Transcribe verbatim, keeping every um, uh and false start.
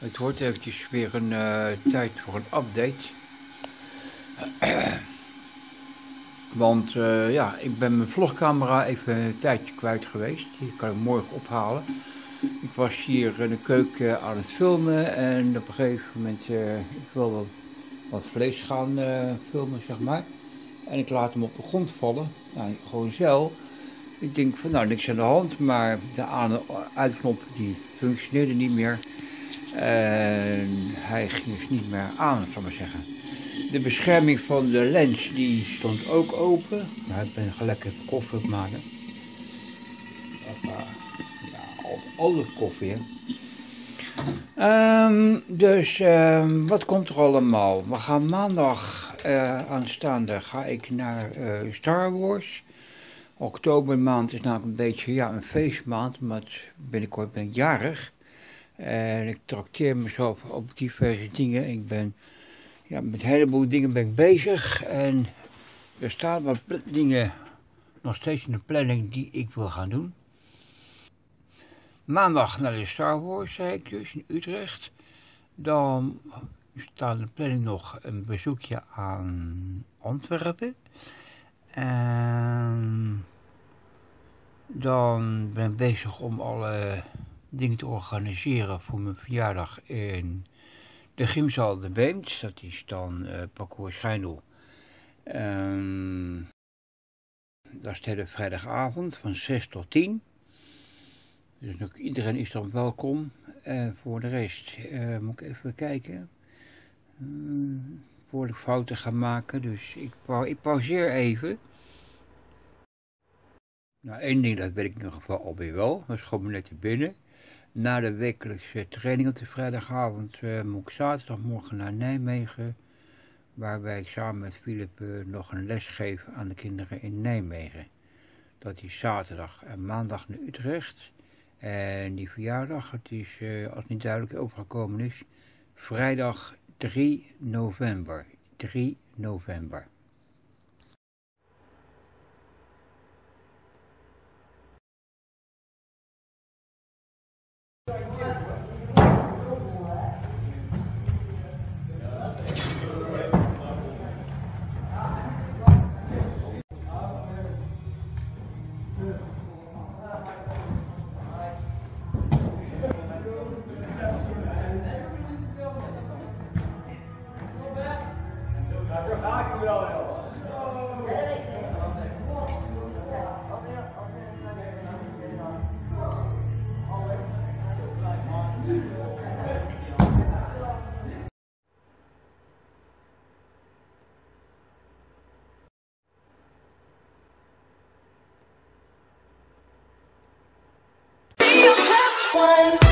Het wordt eventjes weer een uh, tijd voor een update. Want uh, ja, ik ben mijn vlogcamera even een tijdje kwijt geweest. Die kan ik morgen ophalen. Ik was hier in de keuken aan het filmen en op een gegeven moment, uh, ik wil wel wat vlees gaan uh, filmen, zeg maar. En ik laat hem op de grond vallen, nou, gewoon zelf. Ik denk van, nou, niks aan de hand, maar de aan- en uitknop die functioneerde niet meer. En hij ging dus niet meer aan, zal ik maar zeggen. De bescherming van de lens, die stond ook open. Nou, ik ben gelijk even koffie op maken. Hoppa. Nou, oude koffie, hè. Um, dus um, wat komt er allemaal? We gaan maandag uh, aanstaande ga ik naar uh, Star Wars. Oktobermaand is namelijk een beetje, ja, een feestmaand, maar binnenkort ben ik jarig. En ik trakteer mezelf op diverse dingen. Ik ben, ja, met een heleboel dingen ben ik bezig. En er staan wat dingen nog steeds in de planning die ik wil gaan doen. Maandag naar de Star Wars, zei ik dus, in Utrecht. Dan staat in de planning nog een bezoekje aan Antwerpen. En dan ben ik bezig om alle dingen te organiseren voor mijn verjaardag in de gymzaal De Beemd. Dat is dan uh, parcours Schijndel. Um, dat is de hele vrijdagavond van zes tot tien. Dus ook iedereen is dan welkom. En voor de rest uh, moet ik even kijken. Um, voordat ik fouten ga maken, dus ik, pa ik pauzeer even. Nou, één ding, dat weet ik in ieder geval alweer wel. Dat is gewoon net te binnen. Na de wekelijkse training op de vrijdagavond uh, moet ik zaterdagmorgen naar Nijmegen. Waarbij ik samen met Filip uh, nog een les geef aan de kinderen in Nijmegen. Dat is zaterdag en maandag naar Utrecht. En die verjaardag, het is, uh, als het niet duidelijk overgekomen is, vrijdag drie november. drie november. One.